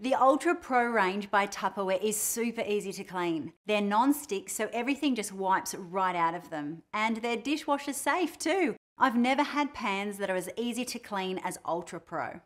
The Ultra Pro range by Tupperware is super easy to clean. They're non-stick, so everything just wipes right out of them. And they're dishwasher safe too. I've never had pans that are as easy to clean as Ultra Pro.